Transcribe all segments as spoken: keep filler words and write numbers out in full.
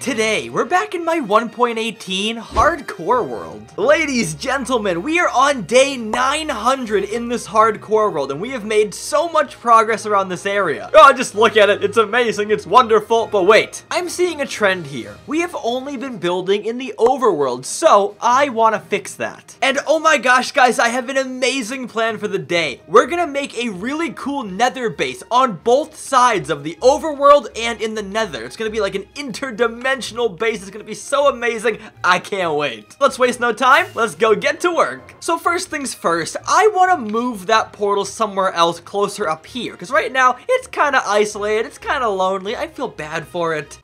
Today, we're back in my one point eighteen hardcore world. Ladies, gentlemen, we are on day nine hundred in this hardcore world, and we have made so much progress around this area. Oh, just look at it. It's amazing. It's wonderful. But wait, I'm seeing a trend here. We have only been building in the overworld, so I want to fix that. And oh my gosh, guys, I have an amazing plan for the day. We're going to make a really cool nether base on both sides of the overworld and in the nether. It's going to be like an interdimensional base is gonna be so amazing. I can't wait. Let's waste no time. Let's go get to work. So first things first, I want to move that portal somewhere else closer up here, because right now it's kind of isolated. It's kind of lonely. I feel bad for it.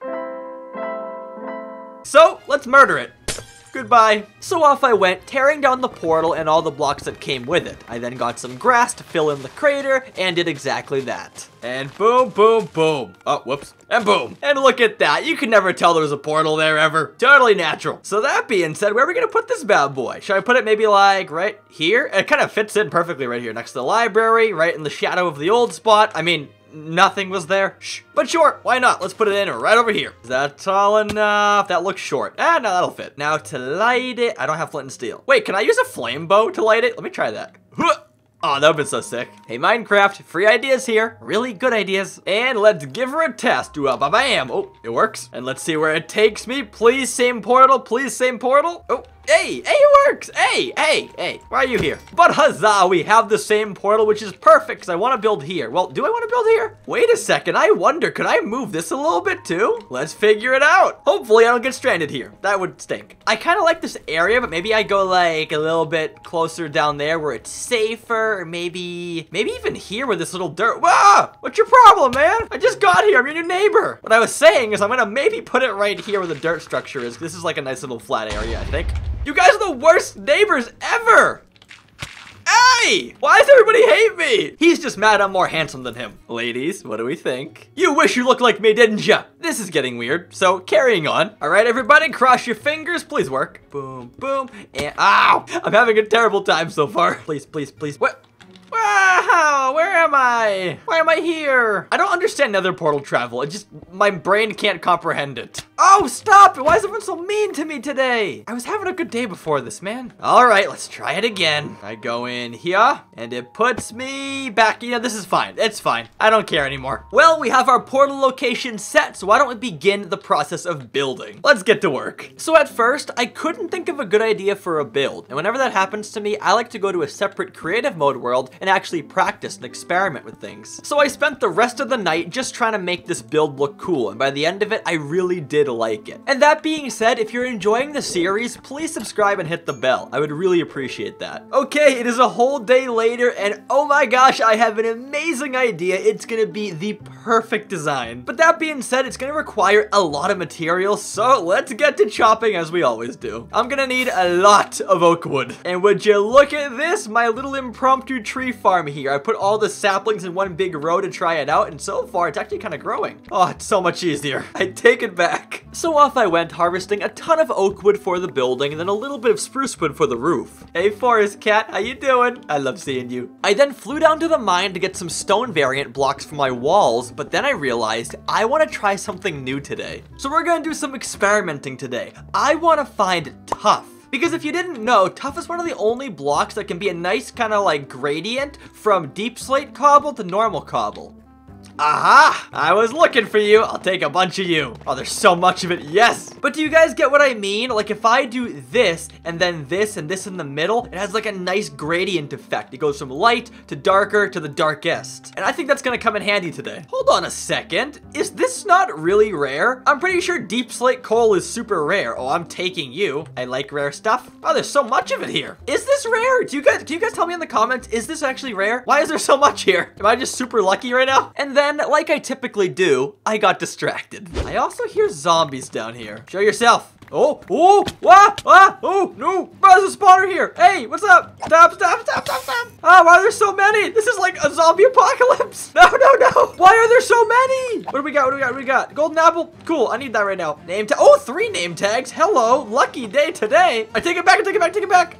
So let's murder it. Goodbye. So off I went, tearing down the portal and all the blocks that came with it. I then got some grass to fill in the crater and did exactly that. And boom, boom, boom. Oh, whoops. And boom. And look at that. You could never tell there was a portal there ever. Totally natural. So that being said, where are we going to put this bad boy? Should I put it maybe like right here? It kind of fits in perfectly right here next to the library, right in the shadow of the old spot. I mean, nothing was there. Shh. But sure, why not? Let's put it in right over here. Is that tall enough? That looks short. Ah, no, that'll fit. Now to light it, I don't have flint and steel. Wait, can I use a flame bow to light it? Let me try that. Oh, that would've been so sick. Hey, Minecraft, free ideas here. Really good ideas. And let's give her a test. Ba-bam. Oh, it works. And let's see where it takes me. Please, same portal. Please, same portal. Oh. Hey, hey, it works. Hey, hey, hey, why are you here? But huzzah, we have the same portal, which is perfect because I want to build here. Well, do I want to build here? Wait a second, I wonder, could I move this a little bit too? Let's figure it out. Hopefully I don't get stranded here. That would stink. I kind of like this area, but maybe I go like a little bit closer down there where it's safer, or maybe, maybe even here where this little dirt. Whoa, what's your problem, man? I just got here, I'm your new neighbor. What I was saying is I'm going to maybe put it right here where the dirt structure is. This is like a nice little flat area, I think. You guys are the worst neighbors ever! Hey! Why does everybody hate me? He's just mad I'm more handsome than him. Ladies, what do we think? You wish you looked like me, didn't ya? This is getting weird, so carrying on. All right, everybody, cross your fingers. Please work. Boom, boom, and ow! I'm having a terrible time so far. Please, please, please. What? Wow, where am I? Why am I here? I don't understand nether portal travel. It just, my brain can't comprehend it. Oh, stop it. Why is everyone so mean to me today? I was having a good day before this, man. All right, let's try it again. I go in here and it puts me back. You know, this is fine. It's fine. I don't care anymore. Well, we have our portal location set, so why don't we begin the process of building? Let's get to work. So at first, I couldn't think of a good idea for a build. And whenever that happens to me, I like to go to a separate creative mode world and actually practice and experiment with things. So I spent the rest of the night just trying to make this build look cool, and by the end of it, I really did like it. And that being said, if you're enjoying the series, please subscribe and hit the bell. I would really appreciate that. Okay, it is a whole day later, and oh my gosh, I have an amazing idea. It's gonna be the perfect design. But that being said, it's gonna require a lot of material, so let's get to chopping as we always do. I'm gonna need a lot of oak wood. And would you look at this, my little impromptu tree farm here. I put all the saplings in one big row to try it out, and so far it's actually kind of growing. Oh, it's so much easier. I take it back. So off I went, harvesting a ton of oak wood for the building and then a little bit of spruce wood for the roof. Hey forest cat, how you doing? I love seeing you. I then flew down to the mine to get some stone variant blocks for my walls, but then I realized I want to try something new today. So we're gonna do some experimenting today. I want to find tuff. Because if you didn't know, tuff is one of the only blocks that can be a nice kind of like gradient from deep slate cobble to normal cobble. Aha! I was looking for you. I'll take a bunch of you. Oh, there's so much of it. Yes! But do you guys get what I mean? Like, if I do this, and then this, and this in the middle, it has, like, a nice gradient effect. It goes from light to darker to the darkest. And I think that's gonna come in handy today. Hold on a second. Is this not really rare? I'm pretty sure deep slate coal is super rare. Oh, I'm taking you. I like rare stuff. Oh, there's so much of it here. Is this rare? Do you guys, can you guys tell me in the comments, is this actually rare? Why is there so much here? Am I just super lucky right now? And then And like I typically do, I got distracted. I also hear zombies down here. Show yourself. Oh, oh, what? Ah, oh, no. Oh, there's a spawner here. Hey, what's up? Stop, stop, stop, stop, stop. Ah, oh, why are there so many? This is like a zombie apocalypse. No, no, no. Why are there so many? What do we got? What do we got? What do we got? Golden apple. Cool. I need that right now. Name tag. Oh, three name tags. Hello. Lucky day today. I take it back. I take it back. Take it back.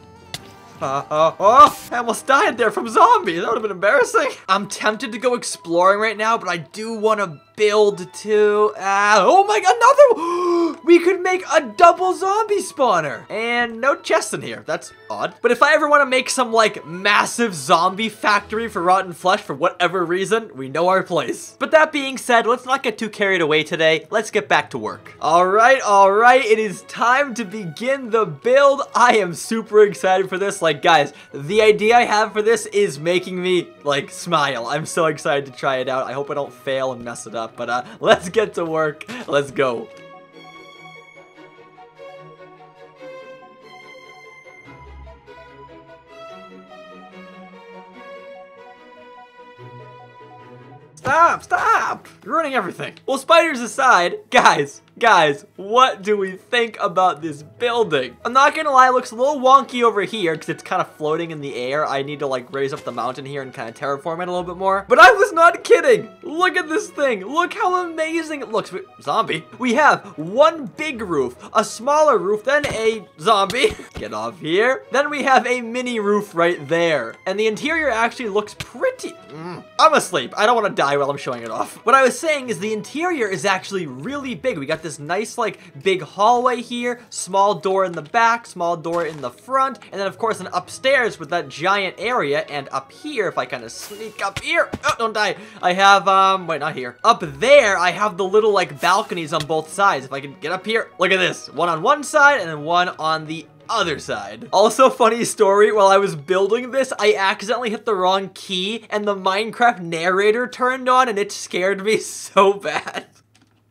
Uh, uh, oh, I almost died there from zombies. That would have been embarrassing. I'm tempted to go exploring right now, but I do want to build too. Uh, oh my god, another one. We could make a double zombie spawner. And no chests in here. That's odd. But if I ever want to make some, like, massive zombie factory for rotten flesh for whatever reason, we know our place. But that being said, let's not get too carried away today. Let's get back to work. All right, all right. It is time to begin the build. I am super excited for this. Like, guys, the idea I have for this is making me, like, smile. I'm so excited to try it out. I hope I don't fail and mess it up. But uh, let's get to work. Let's go. Stop, stop! You're ruining everything. Well, spiders aside, guys, guys, what do we think about this building? I'm not gonna lie, it looks a little wonky over here because it's kind of floating in the air. I need to, like, raise up the mountain here and kind of terraform it a little bit more. But I was not kidding. Look at this thing. Look how amazing it looks. Zombie. We have one big roof, a smaller roof, then a zombie. Get off here. Then we have a mini roof right there. And the interior actually looks pretty... Mm. I'm asleep. I don't want to die while I'm showing it off. What I was saying is the interior is actually really big. We got this nice, like, big hallway here, small door in the back, small door in the front, and then of course an upstairs with that giant area. And up here, if I kind of sneak up here, oh, don't die, I have um wait, not here, up there I have the little, like, balconies on both sides. If I can get up here, look at this, one on one side and then one on the other side. Also, funny story, while I was building this, I accidentally hit the wrong key and the Minecraft narrator turned on and it scared me so bad.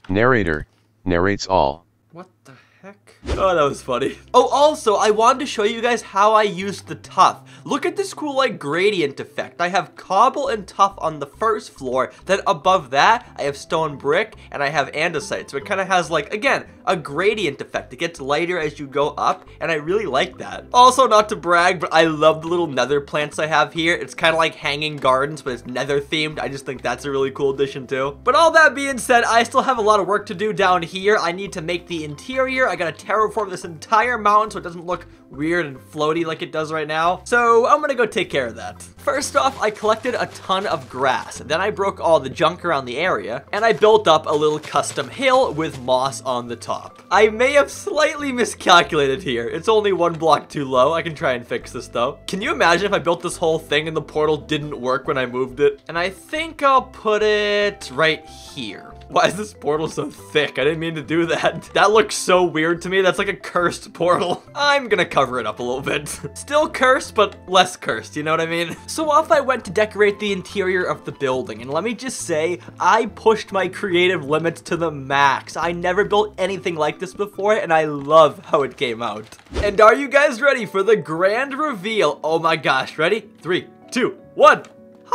Narrator narrates all. What the heck? Oh, that was funny. Oh, also, I wanted to show you guys how I used the tuff. Look at this cool, like, gradient effect. I have cobble and tuff on the first floor. Then above that, I have stone brick and I have andesite. So it kind of has, like, again, a gradient effect. It gets lighter as you go up, and I really like that. Also, not to brag, but I love the little nether plants I have here. It's kind of like hanging gardens, but it's nether themed. I just think that's a really cool addition too. But all that being said, I still have a lot of work to do down here. I need to make the interior. I gotta terraform this entire mountain so it doesn't look weird and floaty like it does right now. So I'm gonna go take care of that. First off, I collected a ton of grass. Then I broke all the junk around the area, and I built up a little custom hill with moss on the top. I may have slightly miscalculated here. It's only one block too low. I can try and fix this though. Can you imagine if I built this whole thing and the portal didn't work when I moved it? And I think I'll put it right here. Why is this portal so thick? I didn't mean to do that. That looks so weird to me. That's like a cursed portal. I'm gonna cover it up a little bit. Still cursed, but less cursed, you know what I mean? So off I went to decorate the interior of the building, and let me just say, I pushed my creative limits to the max. I never built anything like this before, and I love how it came out. And are you guys ready for the grand reveal? Oh my gosh, ready? Three, two, one.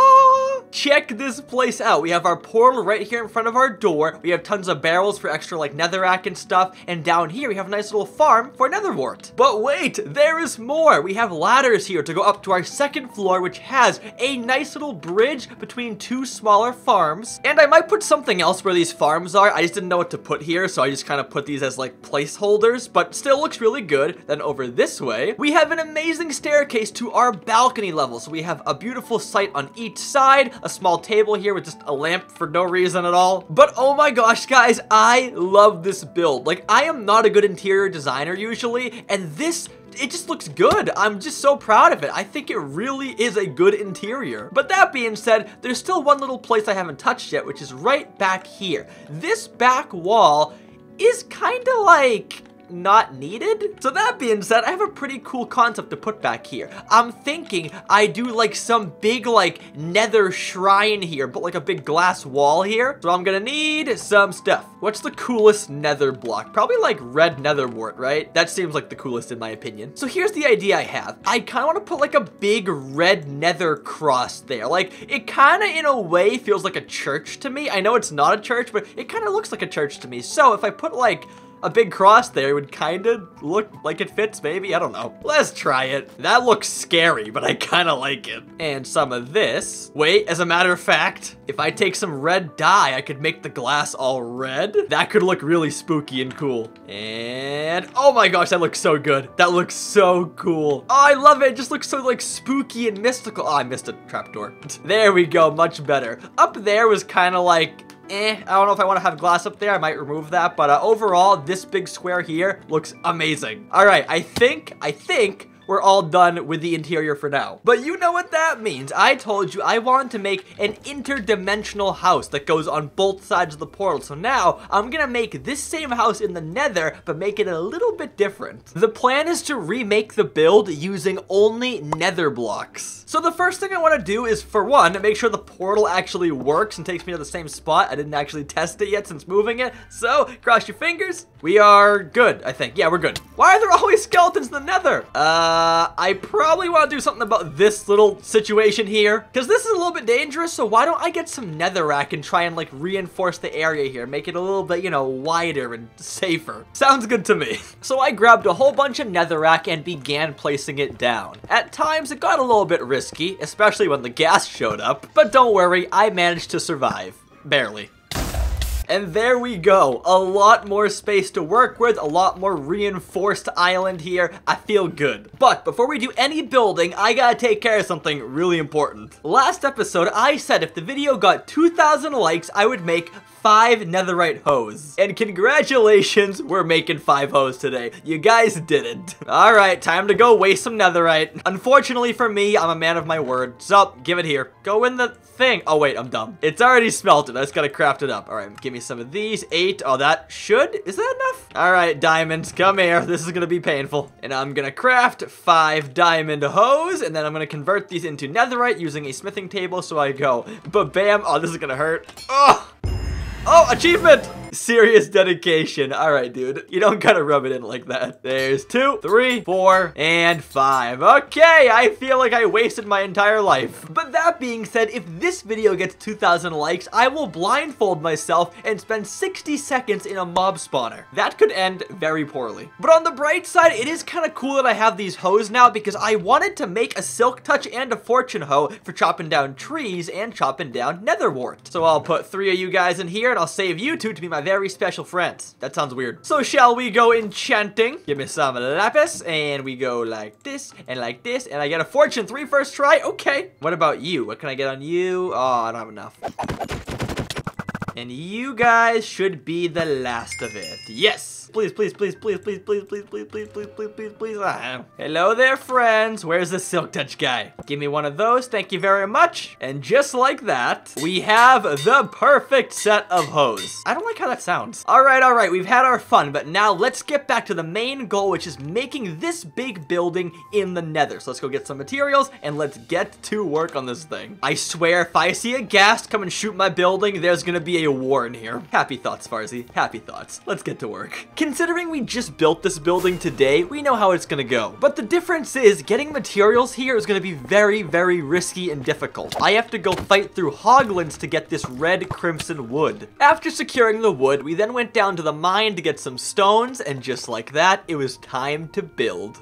Ah, check this place out. We have our portal right here in front of our door. We have tons of barrels for extra, like, netherrack and stuff. And down here, we have a nice little farm for netherwort. But wait, there is more. We have ladders here to go up to our second floor, which has a nice little bridge between two smaller farms. And I might put something else where these farms are. I just didn't know what to put here, so I just kind of put these as, like, placeholders, but still looks really good. Then over this way, we have an amazing staircase to our balcony level. So we have a beautiful sight on each side, a small table here with just a lamp for no reason at all. But oh my gosh, guys, I love this build. Like, I am not a good interior designer usually, and this, it just looks good. I'm just so proud of it. I think it really is a good interior. But that being said, there's still one little place I haven't touched yet, which is right back here. This back wall is kind of like... not needed. So that being said, I have a pretty cool concept to put back here. I'm thinking I do, like, some big, like, nether shrine here, but like a big glass wall here. So I'm gonna need some stuff. What's the coolest nether block? Probably like red netherwort, right? That seems like the coolest in my opinion. So here's the idea I have. I kind of want to put like a big red nether cross there. Like, it kind of in a way feels like a church to me. I know it's not a church, but it kind of looks like a church to me. So if I put like a big cross there, it would kind of look like it fits, maybe? I don't know. Let's try it. That looks scary, but I kind of like it. And some of this. Wait, as a matter of fact, if I take some red dye, I could make the glass all red. That could look really spooky and cool. And oh my gosh, that looks so good. That looks so cool. Oh, I love it. It just looks so like spooky and mystical. Oh, I missed a trapdoor. There we go. Much better. Up there was kind of like, eh, I don't know if I want to have glass up there. I might remove that. But uh, overall, this big square here looks amazing. All right, I think, I think we're all done with the interior for now. But you know what that means. I told you I wanted to make an interdimensional house that goes on both sides of the portal. So now I'm gonna make this same house in the nether, but make it a little bit different. The plan is to remake the build using only nether blocks. So the first thing I wanna do is, for one, make sure the portal actually works and takes me to the same spot. I didn't actually test it yet since moving it. So cross your fingers. We are good, I think. Yeah, we're good. Why are there always skeletons in the nether? Uh... Uh, I probably want to do something about this little situation here, because this is a little bit dangerous, so why don't I get some netherrack and try and, like, reinforce the area here, make it a little bit, you know, wider and safer. Sounds good to me. So I grabbed a whole bunch of netherrack and began placing it down. At times, it got a little bit risky, especially when the gas showed up, but don't worry, I managed to survive. Barely. And there we go, a lot more space to work with, a lot more reinforced island here. I feel good. But before we do any building, I gotta take care of something really important. Last episode, I said if the video got two thousand likes, I would make five netherite hoes. And congratulations, we're making five hoes today. You guys did it. All right, time to go waste some netherite. Unfortunately for me, I'm a man of my word. So, give it here. Go in the thing. Oh, wait, I'm dumb. It's already smelted. I just gotta craft it up. All right, give me some of these. Eight. Oh, that should. Is that enough? All right, diamonds, come here. This is gonna be painful. And I'm gonna craft five diamond hoes, and then I'm gonna convert these into netherite using a smithing table. So I go, ba-bam. Oh, this is gonna hurt. Oh! Oh, achievement! Serious dedication. All right, dude. You don't gotta rub it in like that. There's two, three, four, and five. Okay, I feel like I wasted my entire life. But that being said, if this video gets two thousand likes, I will blindfold myself and spend sixty seconds in a mob spawner. That could end very poorly. But on the bright side, it is kind of cool that I have these hoes now, because I wanted to make a silk touch and a fortune hoe for chopping down trees and chopping down nether wart. So I'll put three of you guys in here, and I'll save you two to be my very special friends. That sounds weird. So shall we go enchanting? Give me some lapis, and we go like this, and like this, and I get a fortune three first try. Okay. What about you? What can I get on you? Oh, I don't have enough. And you guys should be the last of it. Yes. Please, please, please, please, please, please, please, please, please, please, please, please, please. Hello there, friends. Where's the silk touch guy? Give me one of those. Thank you very much. And just like that, we have the perfect set of hoes. I don't like how that sounds. All right, all right. We've had our fun, but now let's get back to the main goal, which is making this big building in the nether. So let's go get some materials and let's get to work on this thing. I swear, if I see a ghast come and shoot my building, there's gonna be a war in here. Happy thoughts, Farzi. Happy thoughts. Let's get to work. Considering we just built this building today, we know how it's gonna go. But the difference is getting materials here is gonna be very, very risky and difficult. I have to go fight through hoglins to get this red crimson wood. After securing the wood, we then went down to the mine to get some stones, and just like that, it was time to build.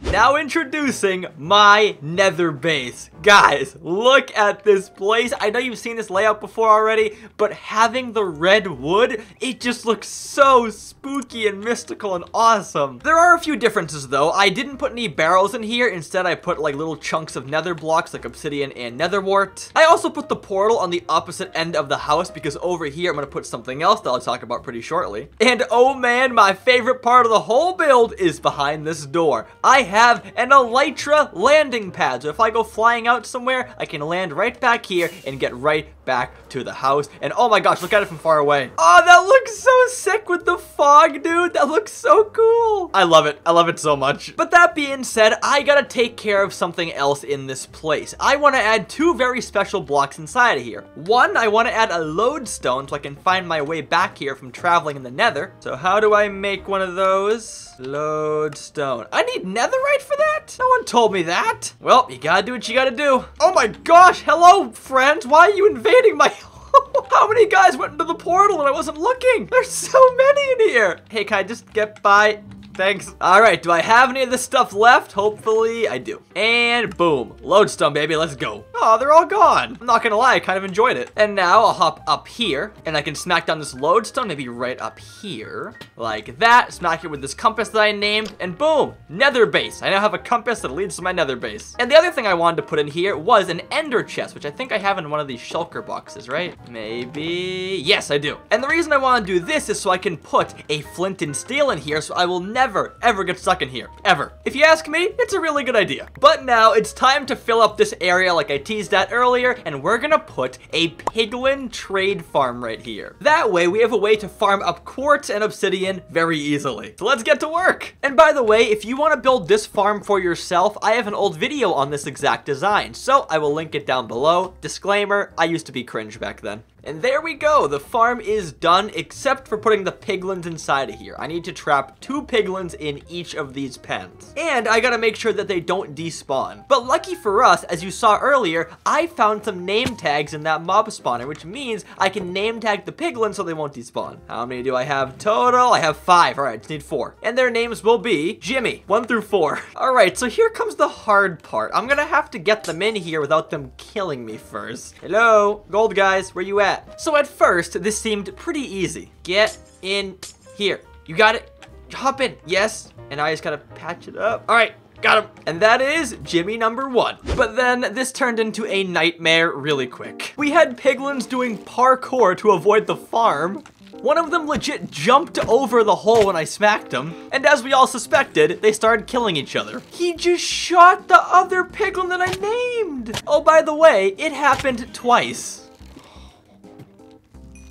Now introducing my nether base. Guys, look at this place. I know you've seen this layout before already, but having the red wood, it just looks so spooky and mystical and awesome. There are a few differences though. I didn't put any barrels in here. Instead, I put like little chunks of nether blocks like obsidian and nether wart. I also put the portal on the opposite end of the house, because over here, I'm gonna put something else that I'll talk about pretty shortly. And oh man, my favorite part of the whole build is behind this door. I have have an elytra landing pad. So if I go flying out somewhere, I can land right back here and get right back to the house. And oh my gosh, look at it from far away. Oh, that looks so sick with the fog, dude. That looks so cool. I love it. I love it so much. But that being said, I gotta take care of something else in this place. I want to add two very special blocks inside of here. One, I want to add a lodestone so I can find my way back here from traveling in the nether. So how do I make one of those? Lodestone. I need netherite for that? No one told me that. Well, you gotta do what you gotta do. Oh my gosh, hello friends. Why are you invading my home? How many guys went into the portal and I wasn't looking? There's so many in here. Hey, can I just get by? Thanks. All right, do I have any of this stuff left? Hopefully I do. And boom, lodestone, baby, let's go. Oh, they're all gone. I'm not gonna lie, I kind of enjoyed it. And now I'll hop up here and I can smack down this lodestone, maybe right up here, like that. Smack it with this compass that I named and boom, nether base. I now have a compass that leads to my nether base. And the other thing I wanted to put in here was an ender chest, which I think I have in one of these shulker boxes, right? Maybe, yes, I do. And the reason I wanna do this is so I can put a flint and steel in here so I will never Never, ever get stuck in here, ever. If you ask me, it's a really good idea. But now it's time to fill up this area like I teased at earlier, and we're gonna put a piglin trade farm right here. That way we have a way to farm up quartz and obsidian very easily. So let's get to work. And by the way, if you wanna build this farm for yourself, I have an old video on this exact design, so I will link it down below. Disclaimer, I used to be cringe back then. And there we go, the farm is done, except for putting the piglins inside of here. I need to trap two piglins in each of these pens. And I gotta make sure that they don't despawn. But lucky for us, as you saw earlier, I found some name tags in that mob spawner, which means I can name tag the piglins so they won't despawn. How many do I have total? I have five, all right, I just need four. And their names will be Jimmy, one through four. All right, so here comes the hard part. I'm gonna have to get them in here without them killing me first. Hello, gold guys, where you at? So at first, this seemed pretty easy. Get in here. You got it? Hop in. Yes. And I just gotta patch it up. All right. Got him. And that is Jimmy number one. But then this turned into a nightmare really quick. We had piglins doing parkour to avoid the farm. One of them legit jumped over the hole when I smacked him. And as we all suspected, they started killing each other. He just shot the other piglin that I named. Oh, by the way, it happened twice.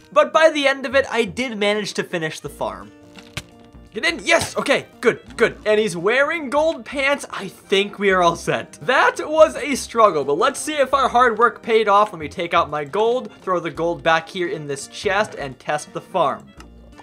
But by the end of it, I did manage to finish the farm. Get in, yes, okay, good, good. And he's wearing gold pants. I think we are all set. That was a struggle, but let's see if our hard work paid off. Let me take out my gold, throw the gold back here in this chest and test the farm.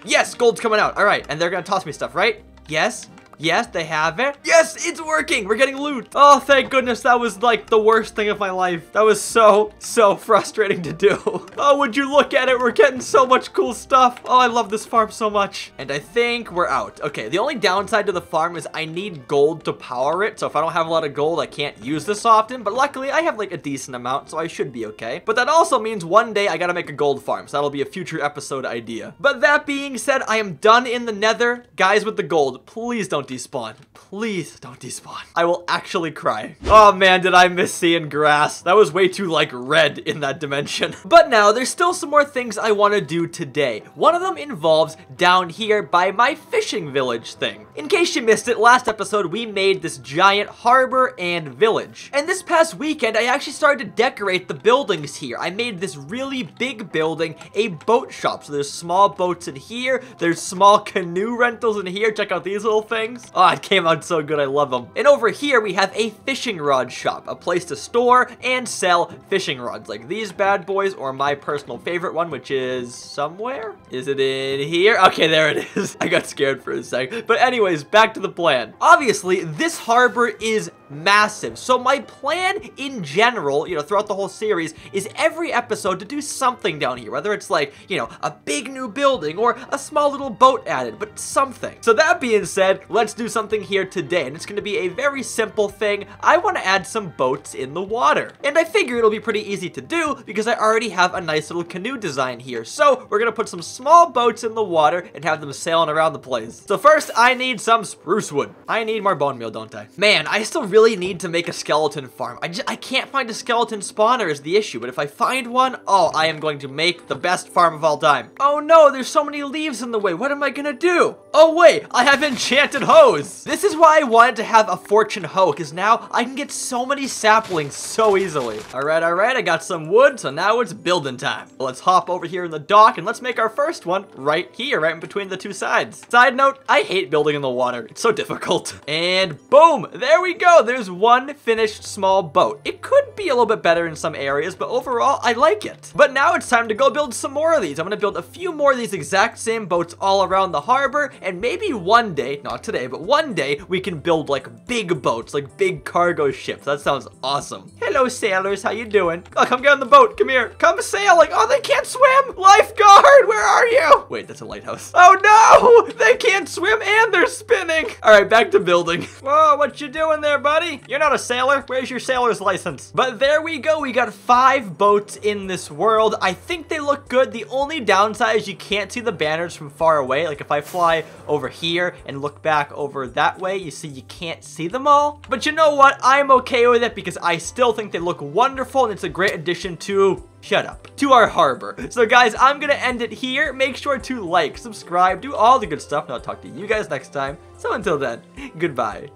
Yes, gold's coming out, all right. And they're gonna toss me stuff, right? Yes, yes, they have it. Yes, it's working, we're getting loot. Oh, thank goodness, that was like the worst thing of my life. That was so, so frustrating to do. Oh, would you look at it, we're getting so much cool stuff. Oh, I love this farm so much. And I think we're out. Okay, the only downside to the farm is I need gold to power it. So if I don't have a lot of gold, I can't use this often, but luckily I have like a decent amount, so I should be okay. But that also means one day I gotta make a gold farm, so that'll be a future episode idea. But that being said, I am done in the nether. Guys with the gold, please don't despawn. Please don't despawn. I will actually cry. Oh man, did I miss seeing grass. That was way too like red in that dimension. But now there's still some more things I want to do today. One of them involves down here by my fishing village thing. In case you missed it, last episode we made this giant harbor and village. And this past weekend I actually started to decorate the buildings here. I made this really big building a boat shop. So there's small boats in here. There's small canoe rentals in here. Check out these little things. Oh, it came out so good. I love them. And over here, we have a fishing rod shop, a place to store and sell fishing rods like these bad boys or my personal favorite one, which is somewhere. Is it in here? Okay, there it is. I got scared for a sec. But anyways, back to the plan. Obviously, this harbor is massive. So my plan in general, you know, throughout the whole series is every episode to do something down here, whether it's like, you know, a big new building or a small little boat added, but something. So that being said, let's do something here today. And it's going to be a very simple thing. I want to add some boats in the water. And I figure it'll be pretty easy to do because I already have a nice little canoe design here. So we're going to put some small boats in the water and have them sailing around the place. So first I need some spruce wood. I need more bone meal, don't I? Man, I still really really need to make a skeleton farm. I, just, I can't find a skeleton spawner is the issue, but if I find one, oh, I am going to make the best farm of all time. Oh no, there's so many leaves in the way. What am I gonna do? Oh wait, I have enchanted hoes. This is why I wanted to have a fortune hoe, because now I can get so many saplings so easily. All right, all right, I got some wood, so now it's building time. Let's hop over here in the dock and let's make our first one right here, right in between the two sides. Side note, I hate building in the water. It's so difficult. And boom, there we go. There's one finished small boat. It could be a little bit better in some areas, but overall, I like it. But now it's time to go build some more of these. I'm gonna build a few more of these exact same boats all around the harbor, and maybe one day, not today, but one day, we can build like big boats, like big cargo ships. That sounds awesome. Hello, sailors, how you doing? Oh, come get on the boat, come here. Come sailing, oh, they can't swim. Lifeguard, where are you? Wait, that's a lighthouse. Oh no, they can't swim and they're spinning. All right, back to building. Whoa, what you doing there, buddy? You're not a sailor, where's your sailor's license? But there we go, we got five boats in this world. I think they look good. The only downside is you can't see the banners from far away. Like if I fly over here and look back over that way, you see you can't see them all. But you know what? I'm okay with it because I still think they look wonderful and it's a great addition to... Shut up. To our harbor. So guys, I'm gonna end it here. Make sure to like, subscribe, do all the good stuff. And I'll talk to you guys next time. So until then, goodbye.